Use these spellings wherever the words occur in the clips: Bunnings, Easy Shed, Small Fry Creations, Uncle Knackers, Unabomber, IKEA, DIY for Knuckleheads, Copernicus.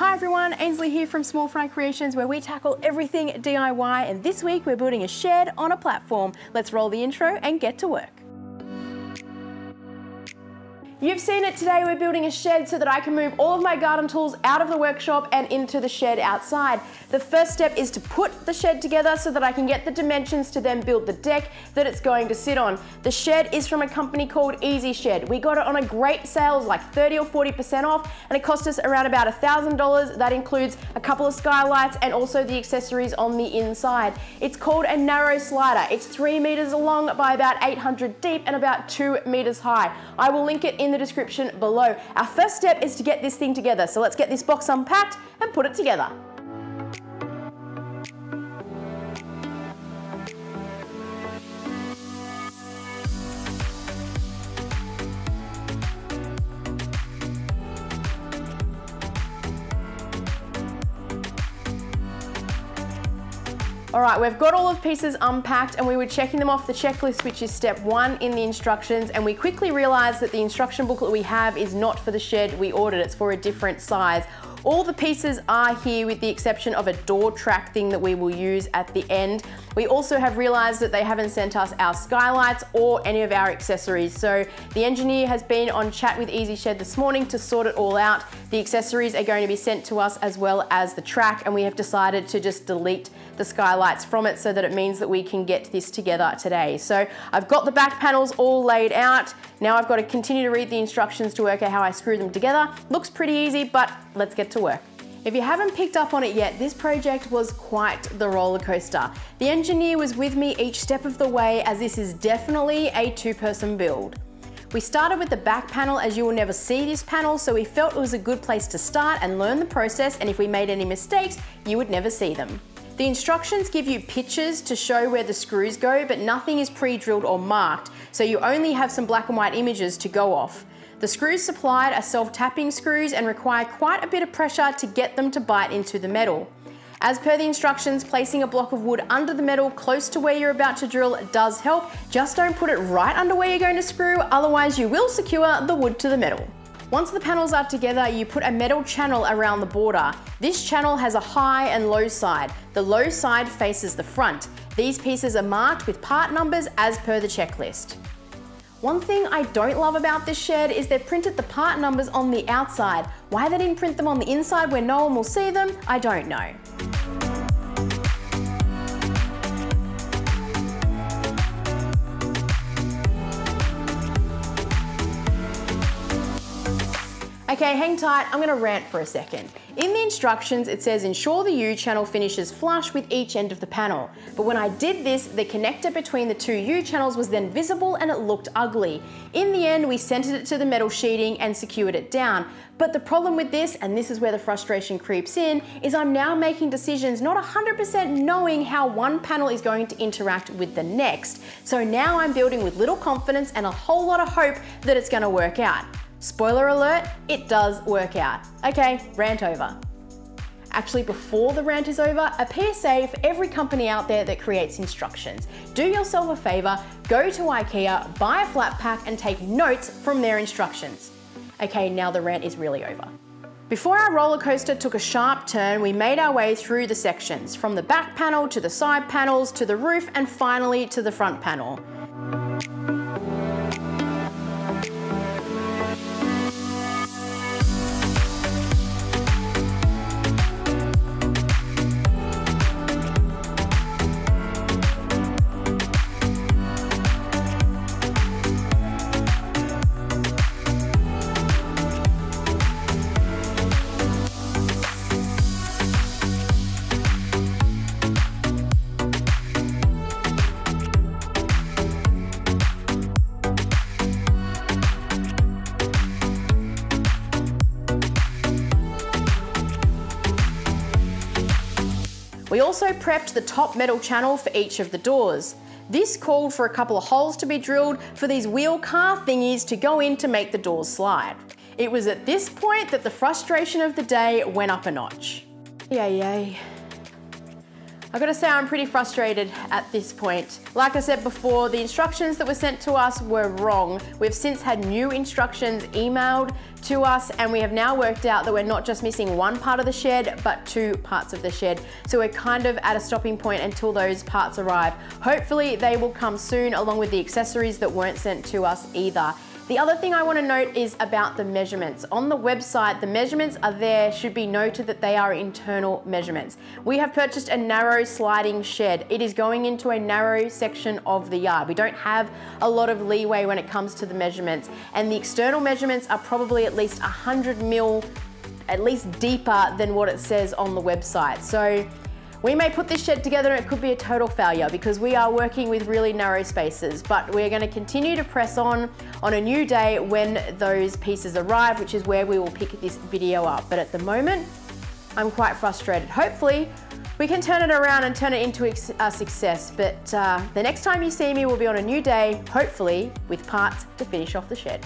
Hi everyone, Ainsley here from Small Fry Creations, where we tackle everything DIY, and this week we're building a shed on a platform. Let's roll the intro and get to work. You've seen it today, we're building a shed so that I can move all of my garden tools out of the workshop and into the shed outside. The first step is to put the shed together so that I can get the dimensions to then build the deck that it's going to sit on. The shed is from a company called Easy Shed. We got it on a great sale, like 30 or 40% off, and it cost us around about $1,000. That includes a couple of skylights and also the accessories on the inside. It's called a narrow slider. It's 3 meters long by about 800 deep and about 2 meters high. I will link it in the description below. Our first step is to get this thing together. So let's get this box unpacked and put it together. All right, we've got all of pieces unpacked and we were checking them off the checklist, which is step one in the instructions, and we quickly realized that the instruction booklet we have is not for the shed we ordered, it's for a different size. All the pieces are here with the exception of a door track thing that we will use at the end. We also have realized that they haven't sent us our skylights or any of our accessories. So the engineer has been on chat with Easy Shed this morning to sort it all out. The accessories are going to be sent to us as well as the track, and we have decided to just delete the skylights from it so that it means that we can get this together today. So I've got the back panels all laid out. Now I've got to continue to read the instructions to work out how I screw them together. Looks pretty easy, but let's get to work. If you haven't picked up on it yet, this project was quite the roller coaster. The engineer was with me each step of the way, as this is definitely a two-person build. We started with the back panel, as you will never see this panel, so we felt it was a good place to start and learn the process, and if we made any mistakes, you would never see them. The instructions give you pictures to show where the screws go, but nothing is pre-drilled or marked, so you only have some black and white images to go off. The screws supplied are self-tapping screws and require quite a bit of pressure to get them to bite into the metal. As per the instructions, placing a block of wood under the metal close to where you're about to drill does help. Just don't put it right under where you're going to screw, otherwise you will secure the wood to the metal. Once the panels are together, you put a metal channel around the border. This channel has a high and low side. The low side faces the front. These pieces are marked with part numbers as per the checklist. One thing I don't love about this shed is they've printed the part numbers on the outside. Why they didn't print them on the inside where no one will see them, I don't know. Okay, hang tight, I'm gonna rant for a second. In the instructions, it says ensure the U-channel finishes flush with each end of the panel. But when I did this, the connector between the two U-channels was then visible and it looked ugly. In the end, we centered it to the metal sheeting and secured it down. But the problem with this, and this is where the frustration creeps in, is I'm now making decisions not 100% knowing how one panel is going to interact with the next. So now I'm building with little confidence and a whole lot of hope that it's gonna work out. Spoiler alert, it does work out. Okay, rant over. Actually, before the rant is over, a PSA for every company out there that creates instructions. Do yourself a favor, go to IKEA, buy a flat pack and take notes from their instructions. Okay, now the rant is really over. Before our roller coaster took a sharp turn, we made our way through the sections, from the back panel to the side panels, to the roof, and finally to the front panel. We also prepped the top metal channel for each of the doors. This called for a couple of holes to be drilled for these wheel car thingies to go in to make the doors slide. It was at this point that the frustration of the day went up a notch. Yay. I gotta say I'm pretty frustrated at this point. Like I said before, the instructions that were sent to us were wrong. We've since had new instructions emailed to us, and we have now worked out that we're not just missing one part of the shed, but two parts of the shed. So we're kind of at a stopping point until those parts arrive. Hopefully they will come soon, along with the accessories that weren't sent to us either. The other thing I want to note is about the measurements. On the website, the measurements are there, should be noted that they are internal measurements. We have purchased a narrow sliding shed. It is going into a narrow section of the yard. We don't have a lot of leeway when it comes to the measurements, and the external measurements are probably at least 100 mil, at least deeper than what it says on the website. So we may put this shed together and it could be a total failure because we are working with really narrow spaces, but we're going to continue to press on a new day when those pieces arrive, which is where we will pick this video up. But at the moment, I'm quite frustrated. Hopefully we can turn it around and turn it into a success, but the next time you see me will be on a new day, hopefully with parts to finish off the shed.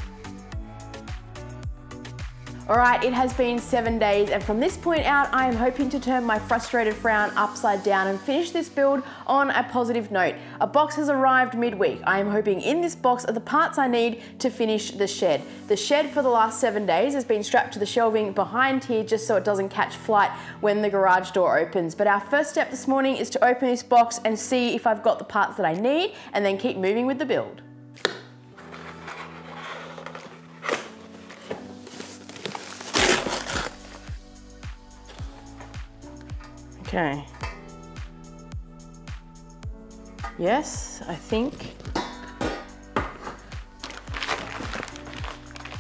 All right, it has been 7 days, and from this point out, I am hoping to turn my frustrated frown upside down and finish this build on a positive note. A box has arrived midweek. I am hoping in this box are the parts I need to finish the shed. The shed for the last 7 days has been strapped to the shelving behind here just so it doesn't catch flight when the garage door opens. But our first step this morning is to open this box and see if I've got the parts that I need, and then keep moving with the build. Okay. Yes, I think.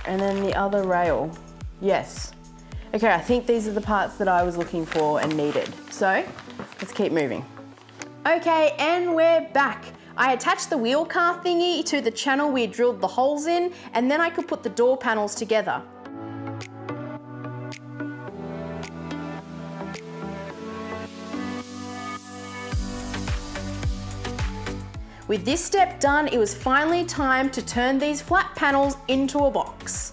And then the other rail. Yes. Okay, I think these are the parts that I was looking for and needed. So let's keep moving. Okay, and we're back. I attached the wheel car thingy to the channel we drilled the holes in, and then I could put the door panels together. With this step done, it was finally time to turn these flat panels into a box.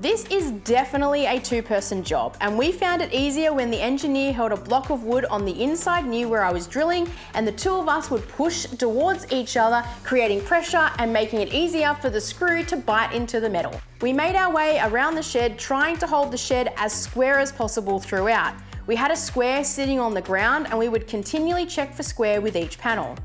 This is definitely a two-person job, and we found it easier when the engineer held a block of wood on the inside near where I was drilling, and the two of us would push towards each other, creating pressure and making it easier for the screw to bite into the metal. We made our way around the shed, trying to hold the shed as square as possible throughout. We had a square sitting on the ground, and we would continually check for square with each panel.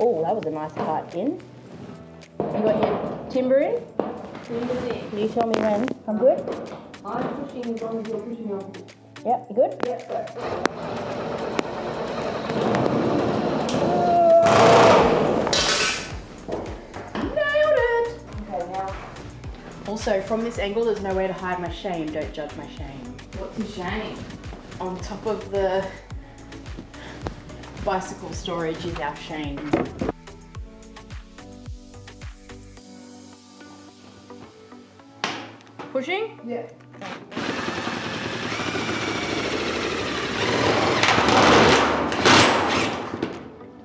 Oh, that was a nice cut in. You got your timber in? Timber's in. Can you tell me when? I'm good? I'm pushing as long as you're pushing off. Yep, you good? Yep, go. Nailed it! Okay, now. Also, from this angle, there's nowhere to hide my shame. Don't judge my shame. What's your shame? On top of the bicycle storage is our shame. Pushing? Yeah.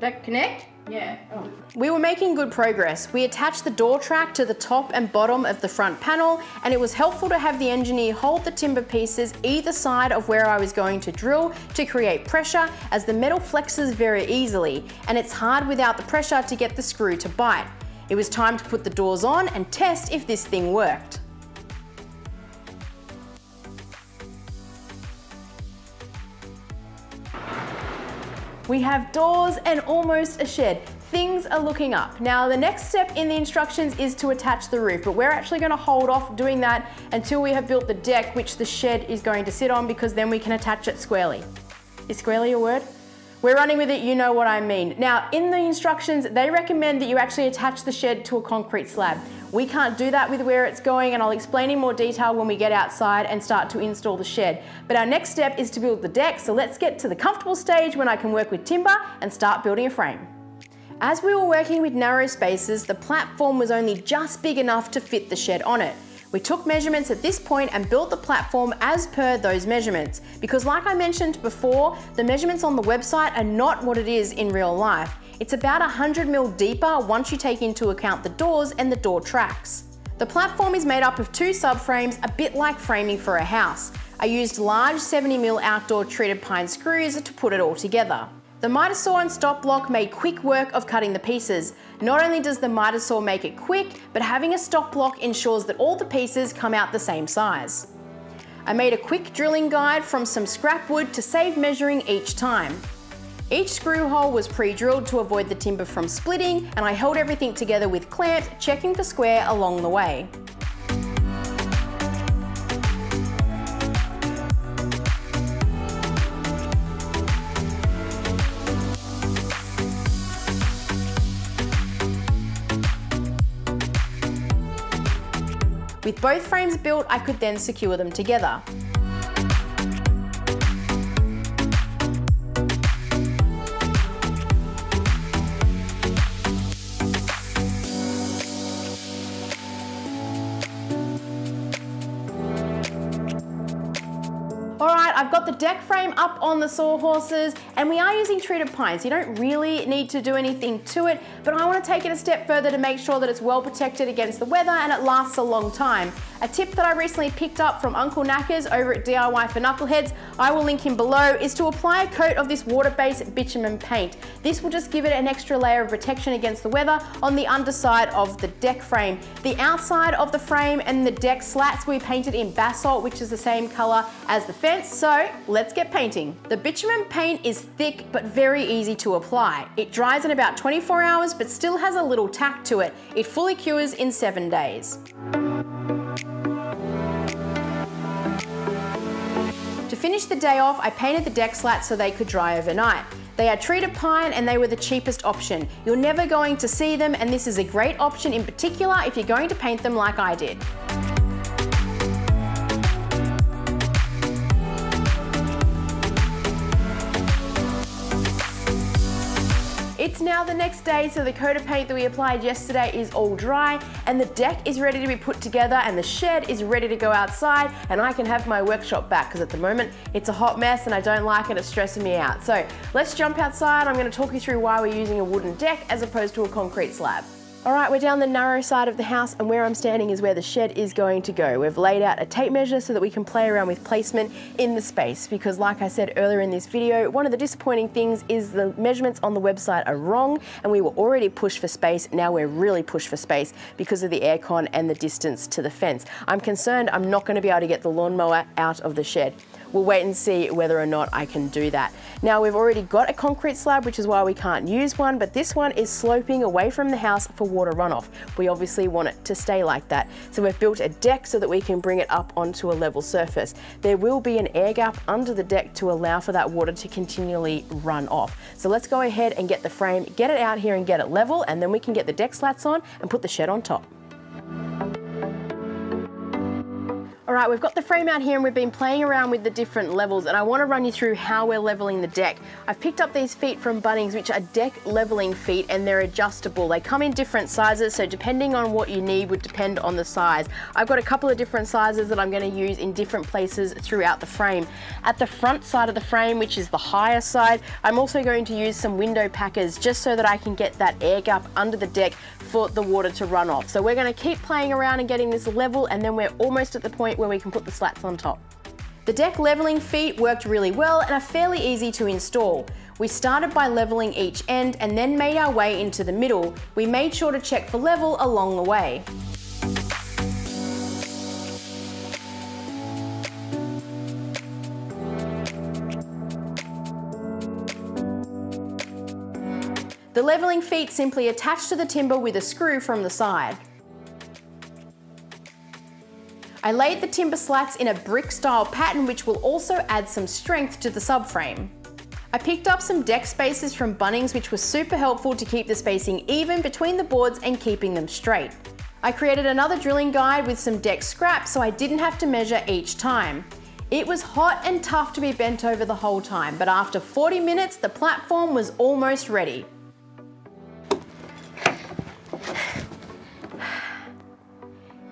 That connect? Yeah. Oh. We were making good progress. We attached the door track to the top and bottom of the front panel, and it was helpful to have the engineer hold the timber pieces either side of where I was going to drill to create pressure, as the metal flexes very easily, and it's hard without the pressure to get the screw to bite. It was time to put the doors on and test if this thing worked. We have doors and almost a shed. Things are looking up. Now, the next step in the instructions is to attach the roof, but we're actually going to hold off doing that until we have built the deck, which the shed is going to sit on, because then we can attach it squarely. Is squarely a word? We're running with it, you know what I mean. Now, in the instructions, they recommend that you actually attach the shed to a concrete slab. We can't do that with where it's going, and I'll explain in more detail when we get outside and start to install the shed. But our next step is to build the deck, so let's get to the comfortable stage when I can work with timber and start building a frame. As we were working with narrow spaces, the platform was only just big enough to fit the shed on it. We took measurements at this point and built the platform as per those measurements, because like I mentioned before, the measurements on the website are not what it is in real life. It's about 100 mil deeper once you take into account the doors and the door tracks. The platform is made up of two subframes, a bit like framing for a house. I used large 70 mil outdoor treated pine screws to put it all together. The miter saw and stop block made quick work of cutting the pieces. Not only does the miter saw make it quick, but having a stop block ensures that all the pieces come out the same size. I made a quick drilling guide from some scrap wood to save measuring each time. Each screw hole was pre-drilled to avoid the timber from splitting, and I held everything together with clamps, checking for square along the way. With both frames built, I could then secure them together. Alright, I've got the deck frame up on the sawhorses, and we are using treated pine, so you don't really need to do anything to it, but I want to take it a step further to make sure that it's well protected against the weather and it lasts a long time. A tip that I recently picked up from Uncle Knackers over at DIY for Knuckleheads, I will link him below, is to apply a coat of this water-based bitumen paint. This will just give it an extra layer of protection against the weather on the underside of the deck frame. The outside of the frame and the deck slats we painted in basalt, which is the same color as the fence. So let's get painting. The bitumen paint is thick but very easy to apply. It dries in about 24 hours but still has a little tack to it. It fully cures in 7 days. To finish the day off, I painted the deck slats so they could dry overnight. They are treated pine and they were the cheapest option. You're never going to see them, and this is a great option in particular if you're going to paint them like I did. It's now the next day, so the coat of paint that we applied yesterday is all dry, and the deck is ready to be put together, and the shed is ready to go outside, and I can have my workshop back, because at the moment it's a hot mess and I don't like it, it's stressing me out. So let's jump outside. I'm going to talk you through why we're using a wooden deck as opposed to a concrete slab. Alright, we're down the narrow side of the house, and where I'm standing is where the shed is going to go. We've laid out a tape measure so that we can play around with placement in the space, because like I said earlier in this video, one of the disappointing things is the measurements on the website are wrong, and we were already pushed for space. Now we're really pushed for space because of the aircon and the distance to the fence. I'm concerned I'm not going to be able to get the lawnmower out of the shed. We'll wait and see whether or not I can do that. Now, we've already got a concrete slab, which is why we can't use one, but this one is sloping away from the house for water runoff. We obviously want it to stay like that. So we've built a deck so that we can bring it up onto a level surface. There will be an air gap under the deck to allow for that water to continually run off. So let's go ahead and get the frame, get it out here and get it level, and then we can get the deck slats on and put the shed on top. All right, we've got the frame out here and we've been playing around with the different levels, and I want to run you through how we're leveling the deck. I've picked up these feet from Bunnings, which are deck leveling feet, and they're adjustable. They come in different sizes, so depending on what you need would depend on the size. I've got a couple of different sizes that I'm going to use in different places throughout the frame. At the front side of the frame, which is the higher side, I'm also going to use some window packers just so that I can get that air gap under the deck for the water to run off. So we're going to keep playing around and getting this level, and then we're almost at the point where we can put the slats on top. The deck leveling feet worked really well and are fairly easy to install. We started by leveling each end and then made our way into the middle. We made sure to check for level along the way. The leveling feet simply attach to the timber with a screw from the side. I laid the timber slats in a brick-style pattern, which will also add some strength to the subframe. I picked up some deck spacers from Bunnings, which were super helpful to keep the spacing even between the boards and keeping them straight. I created another drilling guide with some deck scraps so I didn't have to measure each time. It was hot and tough to be bent over the whole time, but after 40 minutes, the platform was almost ready.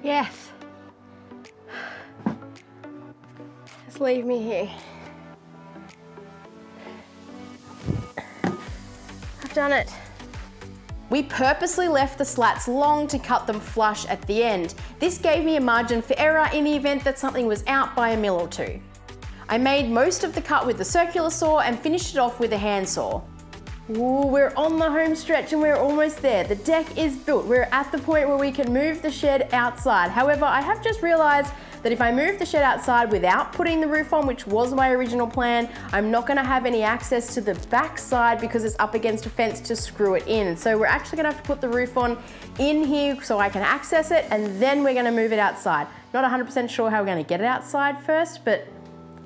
Yes. Leave me here. I've done it. We purposely left the slats long to cut them flush at the end. This gave me a margin for error in the event that something was out by a mil or two. I made most of the cut with the circular saw and finished it off with a handsaw. Ooh, we're on the home stretch and we're almost there. The deck is built. We're at the point where we can move the shed outside. However, I have just realized that if I move the shed outside without putting the roof on, which was my original plan, I'm not gonna have any access to the back side because it's up against a fence to screw it in. So we're actually gonna have to put the roof on in here so I can access it, and then we're gonna move it outside. Not 100% sure how we're gonna get it outside first, but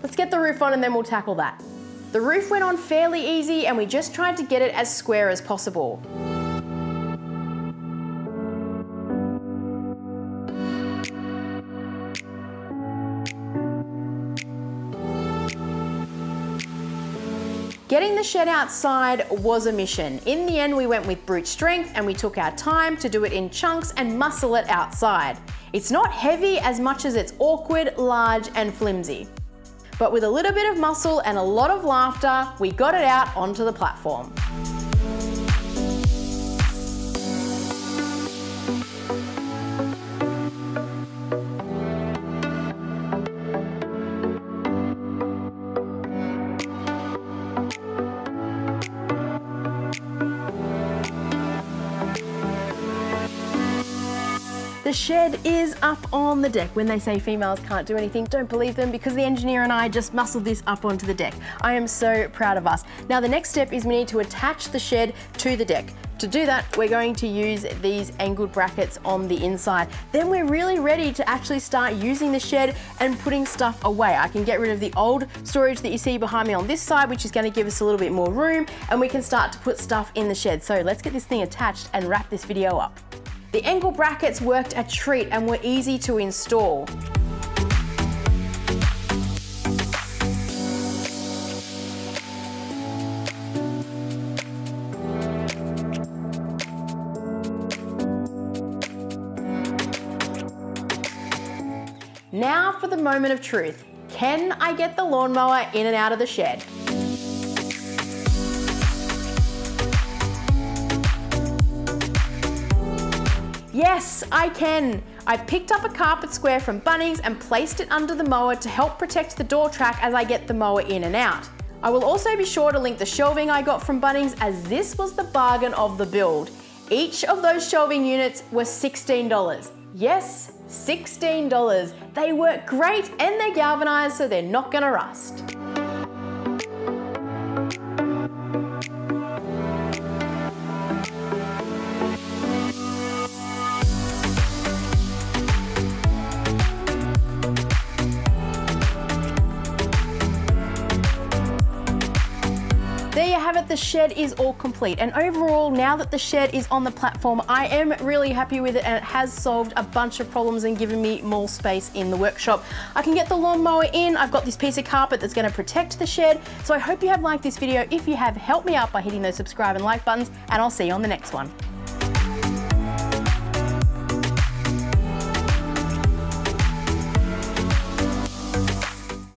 let's get the roof on and then we'll tackle that. The roof went on fairly easy and we just tried to get it as square as possible. Getting the shed outside was a mission. In the end, we went with brute strength and we took our time to do it in chunks and muscle it outside. It's not heavy as much as it's awkward, large and flimsy. But with a little bit of muscle and a lot of laughter, we got it out onto the platform. The shed is up on the deck. When they say females can't do anything, don't believe them, because the engineer and I just muscled this up onto the deck. I am so proud of us. Now the next step is we need to attach the shed to the deck. To do that, we're going to use these angled brackets on the inside. Then we're really ready to actually start using the shed and putting stuff away. I can get rid of the old storage that you see behind me on this side, which is going to give us a little bit more room, and we can start to put stuff in the shed. So let's get this thing attached and wrap this video up. The angle brackets worked a treat and were easy to install. Now for the moment of truth. Can I get the lawnmower in and out of the shed? Yes, I can. I picked up a carpet square from Bunnings and placed it under the mower to help protect the door track as I get the mower in and out. I will also be sure to link the shelving I got from Bunnings, as this was the bargain of the build. Each of those shelving units were $16. Yes, $16. They work great and they're galvanized, so they're not gonna rust. There you have it, the shed is all complete. And overall, now that the shed is on the platform, I am really happy with it, and it has solved a bunch of problems and given me more space in the workshop. I can get the lawnmower in, I've got this piece of carpet that's gonna protect the shed. So I hope you have liked this video. If you have, help me out by hitting those subscribe and like buttons, and I'll see you on the next one.